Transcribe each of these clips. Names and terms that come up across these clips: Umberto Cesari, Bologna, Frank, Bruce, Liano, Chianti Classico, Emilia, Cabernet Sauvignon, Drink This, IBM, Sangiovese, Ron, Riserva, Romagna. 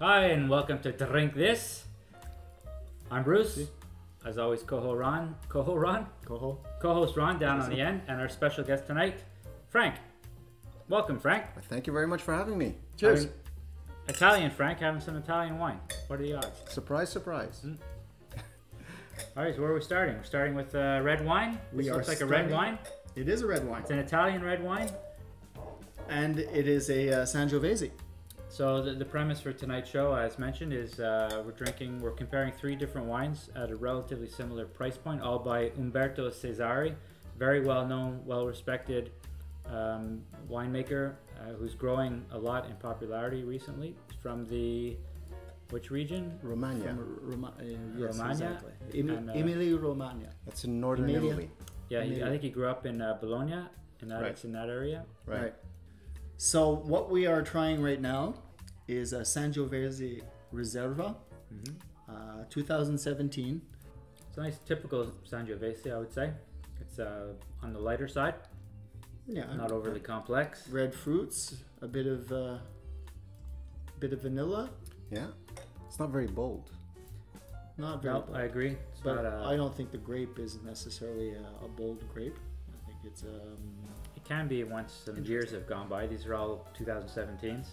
Hi, and welcome to Drink This. I'm Bruce. As always, co-host Ron down on the end, and our special guest tonight, Frank. Welcome, Frank. Thank you very much for having me. Cheers. Italian Frank, having some Italian wine. What are the odds? Surprise, surprise. All right, so where are we starting? We're starting with red wine. This looks like a red wine. It is a red wine. It's an Italian red wine. And it is a Sangiovese. So the premise for tonight's show, as mentioned, is we're comparing three different wines at a relatively similar price point, all by Umberto Cesari, very well-known, well-respected winemaker who's growing a lot in popularity recently. From the, which region? Romagna. Yes, Romagna. Exactly. Emilia, Romagna. That's in northern Italy. Yeah, I think he grew up in Bologna, and that's in that area. Right. So what we are trying right now is a Sangiovese Reserva, 2017. It's a nice typical Sangiovese, I would say. It's on the lighter side. Yeah, not overly complex. Red fruits, a bit of vanilla. Yeah, it's not very bold. Not very. Nope, bold. I agree. It's but I don't think the grape is necessarily a bold grape. I think it's can be once some years have gone by. These are all 2017s,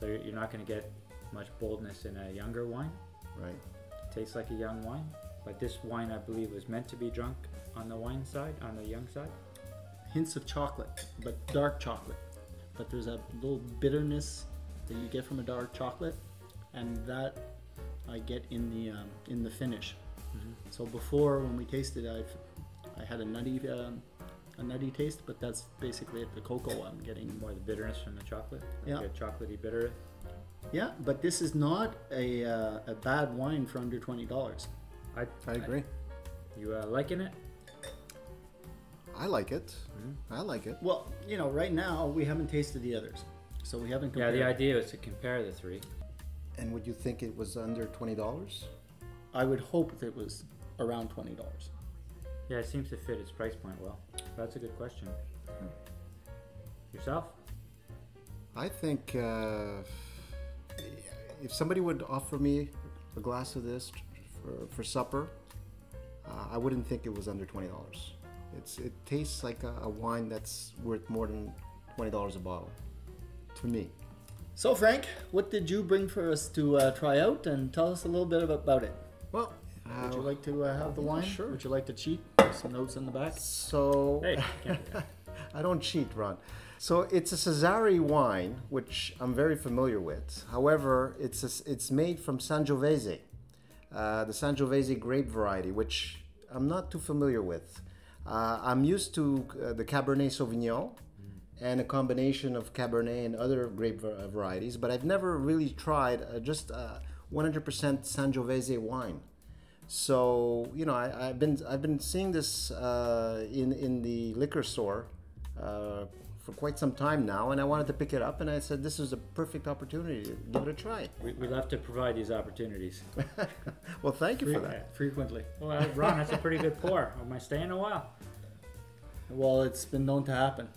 so you're not going to get much boldness in a younger wine. Right. It tastes like a young wine, but this wine I believe was meant to be drunk on the wine side, on the young side. Hints of chocolate, but dark chocolate. But there's a little bitterness that you get from a dark chocolate, and that I get in the finish. So before, when we tasted, I had a nutty taste, but that's basically it. The cocoa, I'm getting more the bitterness from the chocolate. Yeah, like a chocolatey bitter. Yeah, but this is not a bad wine for under $20. I agree. You liking it? I like it. I like it. Well, you know, right now we haven't tasted the others, so we haven't compared. Yeah, the idea is to compare the three. And would you think it was under $20? I would hope that it was around $20. Yeah, it seems to fit its price point well. That's a good question. Yourself? I think if somebody would offer me a glass of this for supper, I wouldn't think it was under $20. It tastes like a wine that's worth more than $20 a bottle, to me. So Frank, what did you bring for us to try out, and tell us a little bit about it? Well, would you like to have the wine? Sure. Would you like to cheat? Some notes in the back. So, hey, I don't cheat, Ron. So it's a Cesari wine, which I'm very familiar with. However, it's made from Sangiovese, the Sangiovese grape variety, which I'm not too familiar with. I'm used to the Cabernet Sauvignon and a combination of Cabernet and other grape varieties, but I've never really tried just 100% Sangiovese wine. So, you know, I've been seeing this in the liquor store for quite some time now, and I wanted to pick it up, and I said this is a perfect opportunity to give it a try. We love to provide these opportunities. Well, thank you for that. Frequently. Well, Ron, that's a pretty good pour. Am I staying a while? Well, it's been known to happen.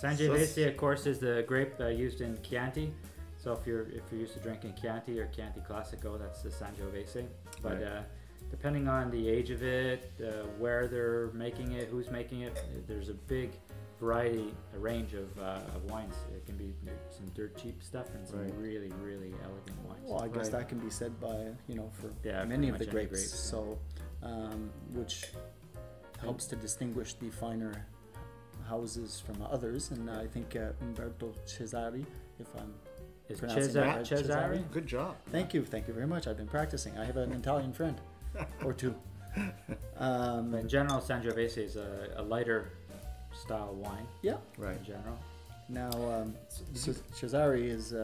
Sangiovese, of course, is the grape used in Chianti. So if you're used to drinking Chianti or Chianti Classico, that's the Sangiovese. But depending on the age of it, where they're making it, who's making it, there's a big variety, a range of wines. It can be some dirt cheap stuff and some really, really elegant wines. Well, I guess that can be said by, you know, for many of the grapes. So, which helps to distinguish the finer houses from others. And I think Umberto Cesari, if I'm Cesari. Good job. Thank you very much. I've been practicing. I have an Italian friend, or two. In general, Sangiovese is a lighter style wine. Yeah, right. In general. Now, Cesari has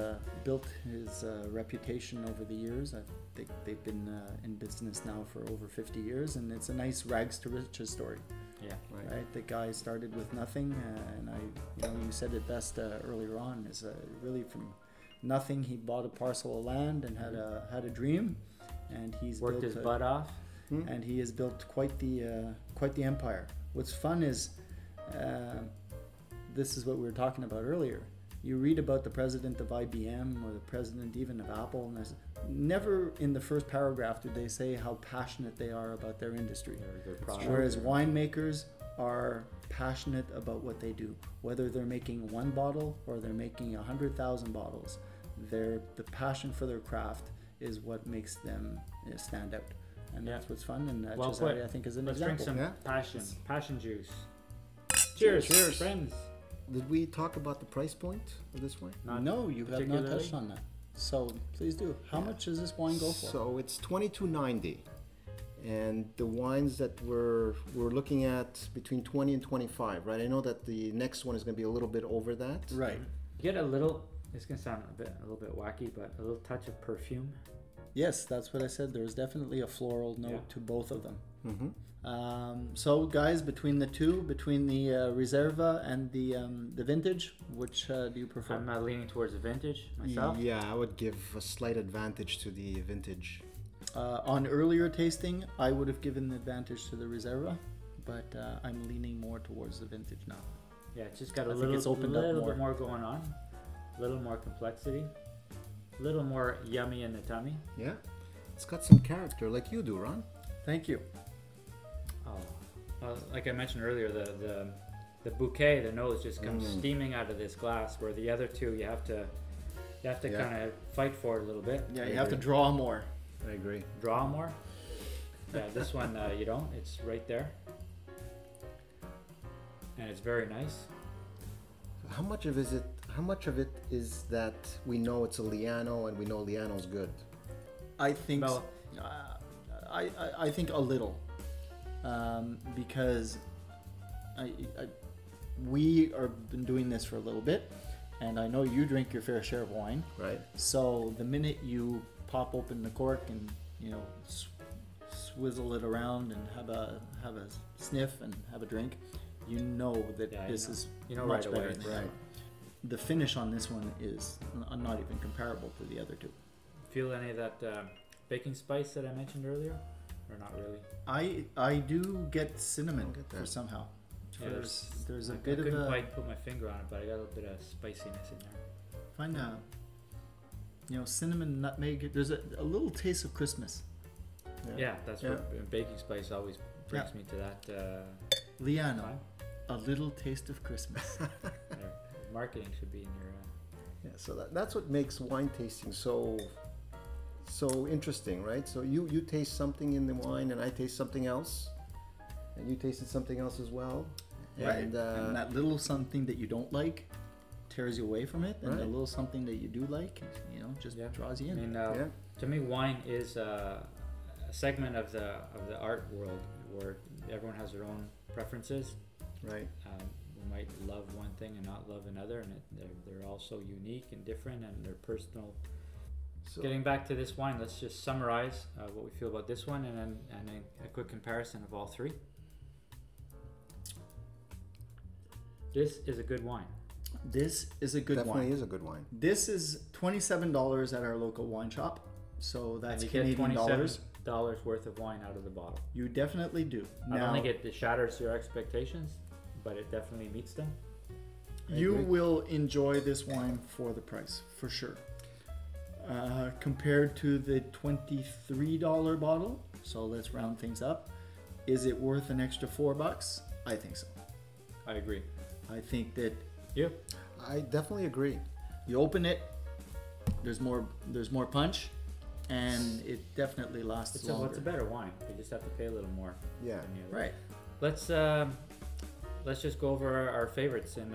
built his reputation over the years. I think they've been in business now for over 50 years, and it's a nice rags to riches story. Yeah, right. The guy started with nothing, and you said it best earlier on. Is really from nothing. He bought a parcel of land and had a dream, and he's worked his butt off, and he has built quite the empire. What's fun is this is what we were talking about earlier. You read about the president of IBM or the president even of Apple, and never in the first paragraph did they say how passionate they are about their industry. Whereas winemakers are passionate about what they do. Whether they're making one bottle or they're making 100,000 bottles, the passion for their craft is what makes them stand out. And that's what's fun, and well Cesari, I think, is an example. Let's drink some passion juice. Cheers. Cheers, friends. Did we talk about the price point of this wine? No, you have not touched on that. So please do. How much does this wine go for? So it's $22.90, and the wines that we're looking at between 20 and 25, right? I know that the next one is going to be a little bit over that. Right. You get a little. It's going to sound a little bit wacky, but a little touch of perfume. Yes, that's what I said. There was definitely a floral note to both of them. Mm-hmm. So guys, between the two, between the Reserva and the Vintage, which do you prefer? I'm leaning towards the Vintage myself. Yeah, I would give a slight advantage to the Vintage. On earlier tasting, I would have given the advantage to the Reserva, but I'm leaning more towards the Vintage now. Yeah, it's just got a little bit more going on, a little more complexity. A little more yummy in the tummy. Yeah, it's got some character, like you do, Ron. Thank you. Oh, well, like I mentioned earlier, the bouquet, the nose just comes steaming out of this glass. Where the other two, you have to kind of fight for it a little bit. Yeah, you have to draw more. I agree. Draw more. Yeah, this one you don't. It's right there, and it's very nice. How much of is it? How much of it is that we know it's a Liano and we know Liano's good? I think I think a little because we are been doing this for a little bit, and I know you drink your fair share of wine. Right. So the minute you pop open the cork and swizzle it around and have a sniff and have a drink, you know that this is much better. The finish on this one is not even comparable to the other two. Feel any of that baking spice that I mentioned earlier, or not really? I do get cinnamon somehow. Yeah, there's a bit of. I couldn't quite put my finger on it, but I got a little bit of spiciness in there. Find cinnamon, nutmeg. There's a little taste of Christmas. Yeah, that's what baking spice always brings me to that. Liano, a little taste of Christmas. Marketing should be in your so that's what makes wine tasting so interesting, right? So you taste something in the wine, and I taste something else, and you tasted something else as well, and that little something that you don't like tears you away from it, and the little something that you do like just draws you in. To me, wine is a segment of the art world where everyone has their own preferences, right? Might love one thing and not love another, and they're all so unique and different, and they're personal. So getting back to this wine, let's just summarize what we feel about this one, and then a quick comparison of all three. This is a good wine. This is a good wine. Definitely is a good wine. This is $27 at our local wine shop, so that's Canadian dollars worth of wine out of the bottle. You definitely do. I don't think it shatters your expectations, but it definitely meets them. You will enjoy this wine for the price, for sure. Compared to the $23 bottle, so let's round things up. Is it worth an extra $4? I think so. I agree. I think that. Yeah. I definitely agree. You open it, there's more punch, and it definitely lasts longer. It's a better wine. You just have to pay a little more. Yeah. Than the other. Right. Let's just go over our favorites and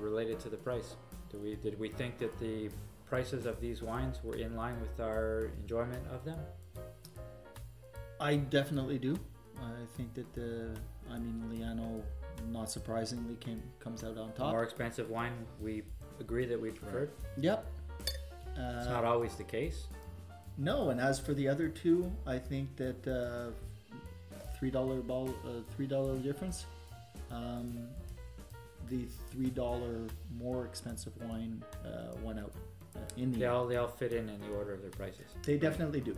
relate it to the price. Did we think that the prices of these wines were in line with our enjoyment of them? I definitely do. I think that Liano, not surprisingly, comes out on top. The more expensive wine, we agree that we preferred. Yep. It's not always the case. No, and as for the other two, I think that $3 difference. The $3 more expensive wine won out. They all fit in the order of their prices. They definitely do.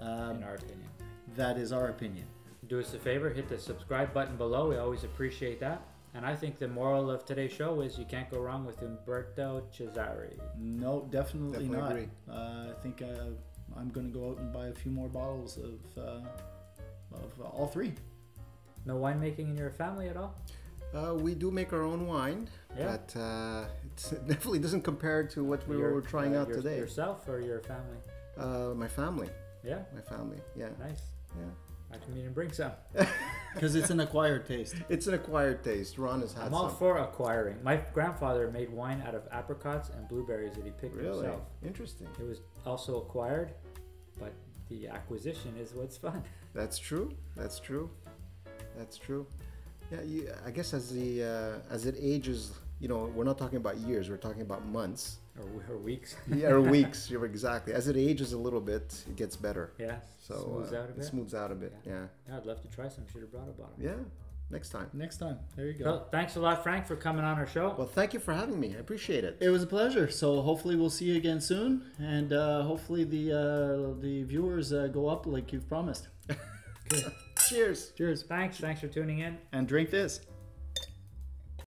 In our opinion. That is our opinion. Do us a favor, hit the subscribe button below. We always appreciate that. And I think the moral of today's show is you can't go wrong with Umberto Cesari. No, definitely not. Agree. I think I'm going to go out and buy a few more bottles of all three. No winemaking in your family at all? We do make our own wine, yeah. But it definitely doesn't compare to what we were trying out today. Yourself or your family? My family. Yeah? My family, yeah. Nice. Yeah. I can even bring some. Because it's an acquired taste. It's an acquired taste. Ron has had some. I'm all for acquiring. My grandfather made wine out of apricots and blueberries that he picked himself. Interesting. It was also acquired, but the acquisition is what's fun. That's true. That's true. That's true. Yeah, I guess as it ages, you know, we're not talking about years. We're talking about months. Or weeks. Yeah, or weeks. You're exactly. As it ages a little bit, it gets better. Yeah. So smooths out a bit. It smooths out a bit. Yeah. Yeah. I'd love to try some. Should have brought a bottle. Yeah. Next time. Next time. There you go. Well, thanks a lot, Frank, for coming on our show. Well, thank you for having me. I appreciate it. It was a pleasure. So hopefully we'll see you again soon, and hopefully the viewers go up like you've promised. Good. Cheers. Cheers. Thanks. Thanks for tuning in. And drink this.